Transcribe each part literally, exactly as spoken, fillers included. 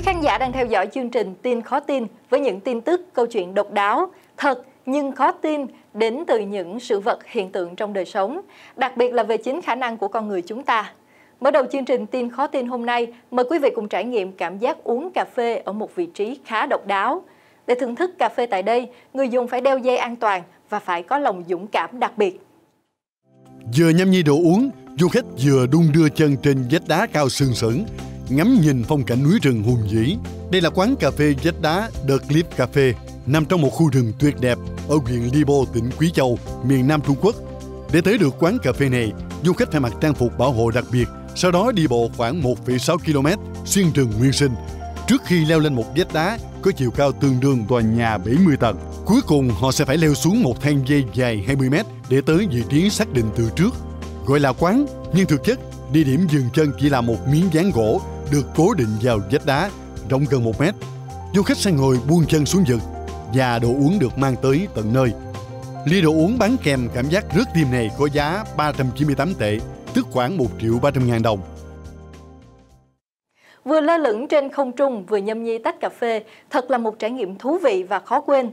Quý khán giả đang theo dõi chương trình Tin khó tin với những tin tức, câu chuyện độc đáo, thật nhưng khó tin đến từ những sự vật, hiện tượng trong đời sống, đặc biệt là về chính khả năng của con người chúng ta. Mở đầu chương trình Tin khó tin hôm nay, mời quý vị cùng trải nghiệm cảm giác uống cà phê ở một vị trí khá độc đáo. Để thưởng thức cà phê tại đây, người dùng phải đeo dây an toàn và phải có lòng dũng cảm đặc biệt. Vừa nhâm nhi đồ uống, du khách vừa đung đưa chân trên vách đá cao sừng sững, ngắm nhìn phong cảnh núi rừng hùng vĩ. Đây là quán cà phê vách đá The Cliff Cafe, nằm trong một khu rừng tuyệt đẹp ở huyện Libo, tỉnh Quý Châu, miền Nam Trung Quốc. Để tới được quán cà phê này, du khách phải mặc trang phục bảo hộ đặc biệt, sau đó đi bộ khoảng một phẩy sáu ki lô mét xuyên rừng nguyên sinh, trước khi leo lên một vách đá có chiều cao tương đương tòa nhà bảy mươi tầng. Cuối cùng, họ sẽ phải leo xuống một thang dây dài hai mươi mét để tới vị trí xác định từ trước. Gọi là quán, nhưng thực chất, địa điểm dừng chân chỉ là một miếng dán gỗ được cố định vào vách đá, rộng gần một mét. Du khách sẽ ngồi buông chân xuống vực và đồ uống được mang tới tận nơi. Ly đồ uống bán kèm cảm giác rớt tim này có giá ba trăm chín mươi tám tệ, tức khoảng một triệu ba trăm ngàn đồng. Vừa lơ lửng trên không trung, vừa nhâm nhi tách cà phê, thật là một trải nghiệm thú vị và khó quên.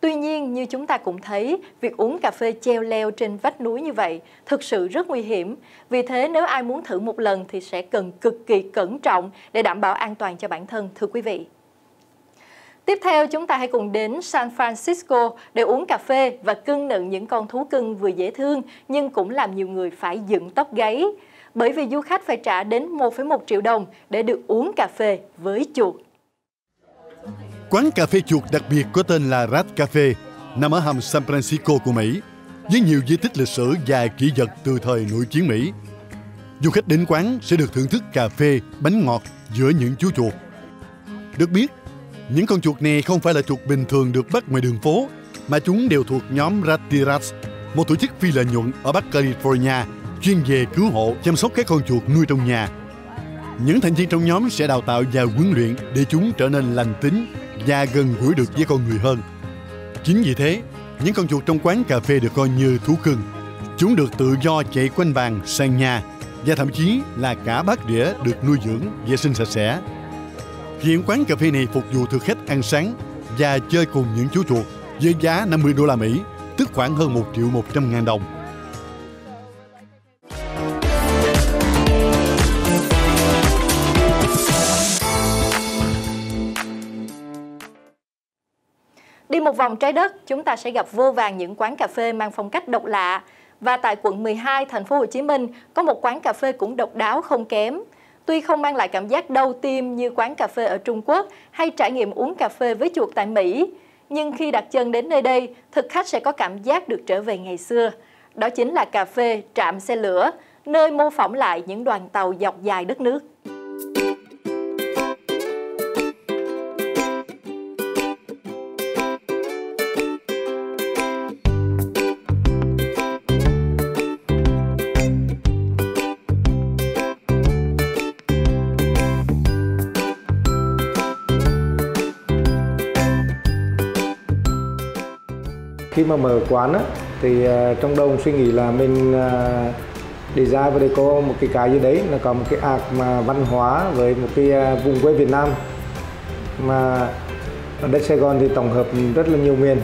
Tuy nhiên, như chúng ta cũng thấy, việc uống cà phê treo leo trên vách núi như vậy thực sự rất nguy hiểm. Vì thế, nếu ai muốn thử một lần thì sẽ cần cực kỳ cẩn trọng để đảm bảo an toàn cho bản thân, thưa quý vị. Tiếp theo, chúng ta hãy cùng đến San Francisco để uống cà phê và cưng nựng những con thú cưng vừa dễ thương nhưng cũng làm nhiều người phải dựng tóc gáy. Bởi vì du khách phải trả đến một phẩy một triệu đồng để được uống cà phê với chuột. Quán cà phê chuột đặc biệt có tên là Rat Cafe, nằm ở hầm San Francisco của Mỹ, với nhiều di tích lịch sử và kỷ vật từ thời nội chiến Mỹ. Du khách đến quán sẽ được thưởng thức cà phê, bánh ngọt giữa những chú chuột. Được biết, những con chuột này không phải là chuột bình thường được bắt ngoài đường phố, mà chúng đều thuộc nhóm Rat de Rats, một tổ chức phi lợi nhuận ở Bắc California, chuyên về cứu hộ, chăm sóc các con chuột nuôi trong nhà. Những thành viên trong nhóm sẽ đào tạo và huấn luyện để chúng trở nên lành tính và gần gũi được với con người hơn. Chính vì thế, những con chuột trong quán cà phê được coi như thú cưng. Chúng được tự do chạy quanh bàn, sàn nhà và thậm chí là cả bát đĩa được nuôi dưỡng, vệ sinh sạch sẽ. Hiện quán cà phê này phục vụ thực khách ăn sáng và chơi cùng những chú chuột với giá năm mươi đô la Mỹ, tức khoảng hơn một triệu một trăm ngàn đồng. Đi một vòng trái đất, chúng ta sẽ gặp vô vàn những quán cà phê mang phong cách độc lạ. Và tại quận mười hai, thành phố Hồ Chí Minh có một quán cà phê cũng độc đáo không kém. Tuy không mang lại cảm giác đau tim như quán cà phê ở Trung Quốc hay trải nghiệm uống cà phê với chuột tại Mỹ, nhưng khi đặt chân đến nơi đây, thực khách sẽ có cảm giác được trở về ngày xưa. Đó chính là cà phê Trạm Xe Lửa, nơi mô phỏng lại những đoàn tàu dọc dài đất nước. Khi mà mở quán á, thì uh, trong đầu suy nghĩ là mình uh, design và deco một cái cái gì đấy, nó có một cái art mà văn hóa với một cái uh, vùng quê Việt Nam. Mà ở đất Sài Gòn thì tổng hợp rất là nhiều miền.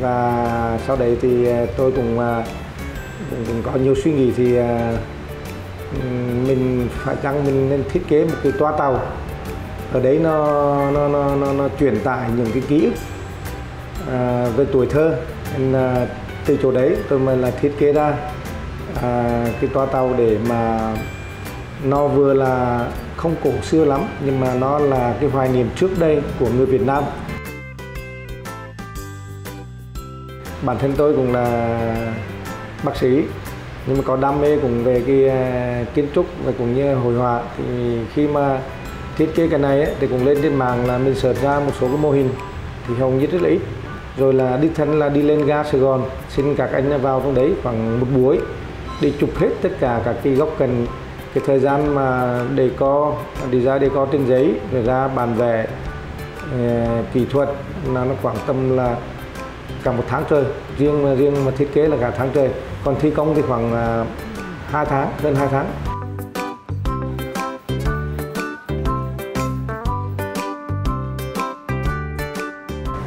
Và sau đấy thì uh, tôi cũng, uh, cũng, cũng có nhiều suy nghĩ thì uh, mình phải chăng mình nên thiết kế một cái toa tàu. Ở đấy nó, nó, nó, nó, nó truyền tải những cái ký ức À, về tuổi thơ. Nên, à, từ chỗ đấy tôi mình là thiết kế ra à, cái toa tàu để mà nó vừa là không cổ xưa lắm nhưng mà nó là cái hoài niệm trước đây của người Việt Nam. Bản thân tôi cũng là bác sĩ nhưng mà có đam mê cũng về cái kiến trúc và cũng như hội họa, thì khi mà thiết kế cái này ấy, thì cũng lên trên mạng là mình search ra một số cái mô hình thì hầu như rất là ít. Rồi là đích thân là đi lên ga Sài Gòn, xin các anh vào trong đấy khoảng một buổi đi chụp hết tất cả các cái góc cần, cái thời gian mà để co đi ra để co trên giấy rồi ra bàn vẽ eh, kỹ thuật là nó khoảng tầm là cả một tháng trời, riêng mà riêng mà thiết kế là cả tháng trời, còn thi công thì khoảng uh, hai tháng gần hai tháng.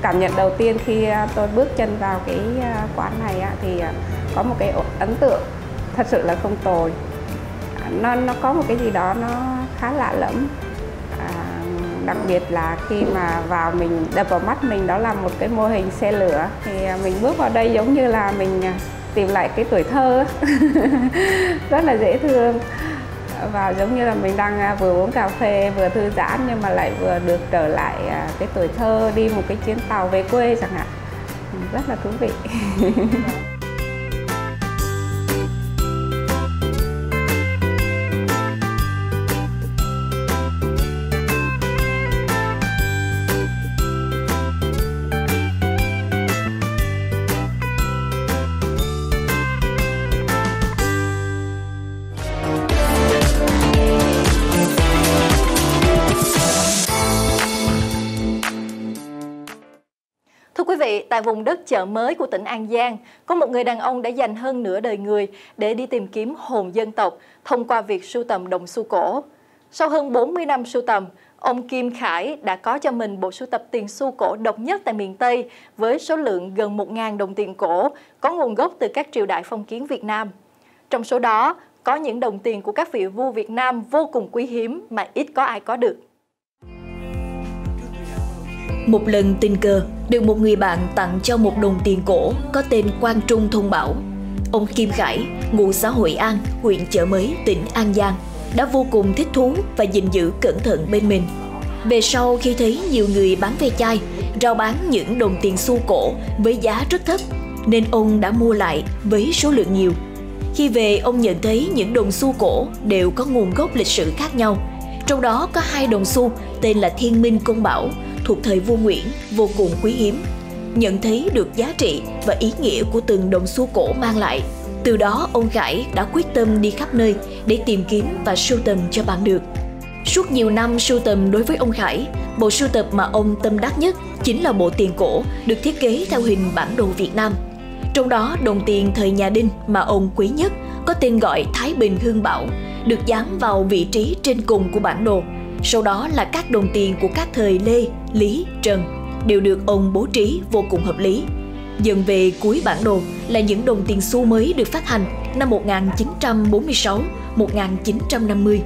Cảm nhận đầu tiên khi tôi bước chân vào cái quán này thì có một cái ấn tượng thật sự là không tồi. Nó, nó có một cái gì đó nó khá lạ lẫm. Đặc biệt là khi mà vào mình đập vào mắt mình đó là một cái mô hình xe lửa. Thì mình bước vào đây giống như là mình tìm lại cái tuổi thơ rất là dễ thương. Và giống như là mình đang vừa uống cà phê, vừa thư giãn nhưng mà lại vừa được trở lại cái tuổi thơ, đi một cái chuyến tàu về quê chẳng hạn. Rất là thú vị. Tại vùng đất Chợ Mới của tỉnh An Giang, có một người đàn ông đã dành hơn nửa đời người để đi tìm kiếm hồn dân tộc thông qua việc sưu tầm đồng xu cổ. Sau hơn bốn mươi năm sưu tầm, ông Kim Khải đã có cho mình bộ sưu tập tiền xu cổ độc nhất tại miền Tây với số lượng gần một nghìn đồng tiền cổ có nguồn gốc từ các triều đại phong kiến Việt Nam. Trong số đó, có những đồng tiền của các vị vua Việt Nam vô cùng quý hiếm mà ít có ai có được. Một lần tình cờ, được một người bạn tặng cho một đồng tiền cổ có tên Quang Trung Thông Bảo. Ông Kim Khải, ngụ xã Hội An, huyện Chợ Mới, tỉnh An Giang, đã vô cùng thích thú và gìn giữ cẩn thận bên mình. Về sau khi thấy nhiều người bán ve chai, rao bán những đồng tiền xu cổ với giá rất thấp, nên ông đã mua lại với số lượng nhiều. Khi về, ông nhận thấy những đồng xu cổ đều có nguồn gốc lịch sử khác nhau. Trong đó có hai đồng xu tên là Thiên Minh Công Bảo, thuộc thời vua Nguyễn, vô cùng quý hiếm. Nhận thấy được giá trị và ý nghĩa của từng đồng xu cổ mang lại, từ đó ông Khải đã quyết tâm đi khắp nơi để tìm kiếm và sưu tầm cho bằng được. Suốt nhiều năm sưu tầm, đối với ông Khải, bộ sưu tập mà ông tâm đắc nhất chính là bộ tiền cổ được thiết kế theo hình bản đồ Việt Nam. Trong đó, đồng tiền thời nhà Đinh mà ông quý nhất có tên gọi Thái Bình Hương Bảo, được dán vào vị trí trên cùng của bản đồ. Sau đó là các đồng tiền của các thời Lê, Lý, Trần đều được ông bố trí vô cùng hợp lý. Dần về cuối bản đồ là những đồng tiền xu mới được phát hành năm một nghìn chín trăm bốn mươi sáu, một nghìn chín trăm năm mươi.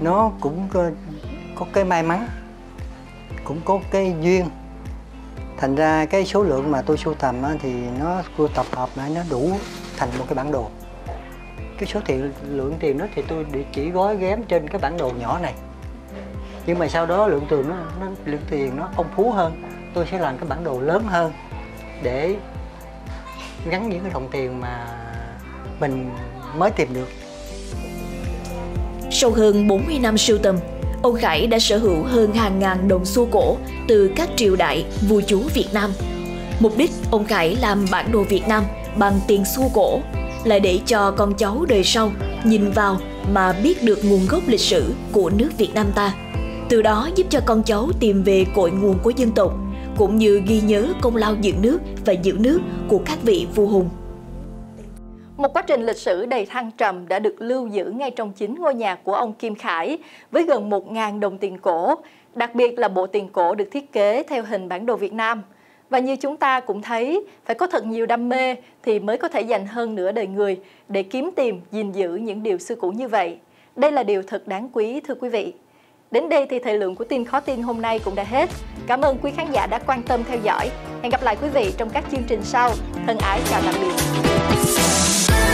Nó cũng có, có cái may mắn, cũng có cái duyên. Thành ra cái số lượng mà tôi sưu tầm thì nó tập hợp lại nó đủ thành một cái bản đồ. Cái số tiền, lượng tiền đó thì tôi chỉ gói ghém trên cái bản đồ nhỏ này. Nhưng mà sau đó lượng tiền nó, nó lượng tiền nó phong phú hơn, tôi sẽ làm cái bản đồ lớn hơn để gắn những cái đồng tiền mà mình mới tìm được. Sau hơn bốn mươi năm sưu tầm, ông Khải đã sở hữu hơn hàng ngàn đồng xu cổ từ các triều đại vua chúa Việt Nam. Mục đích ông Khải làm bản đồ Việt Nam bằng tiền xu cổ là để cho con cháu đời sau nhìn vào mà biết được nguồn gốc lịch sử của nước Việt Nam ta. Từ đó giúp cho con cháu tìm về cội nguồn của dân tộc, cũng như ghi nhớ công lao dựng nước và giữ nước của các vị vua hùng. Một quá trình lịch sử đầy thăng trầm đã được lưu giữ ngay trong chính ngôi nhà của ông Kim Khải với gần một nghìn đồng tiền cổ, đặc biệt là bộ tiền cổ được thiết kế theo hình bản đồ Việt Nam. Và như chúng ta cũng thấy, phải có thật nhiều đam mê thì mới có thể dành hơn nửa đời người để kiếm tìm, gìn giữ những điều xưa cũ như vậy. Đây là điều thật đáng quý, thưa quý vị. Đến đây thì thời lượng của Tin Khó Tin hôm nay cũng đã hết. Cảm ơn quý khán giả đã quan tâm theo dõi. Hẹn gặp lại quý vị trong các chương trình sau. Thân ái, chào tạm biệt.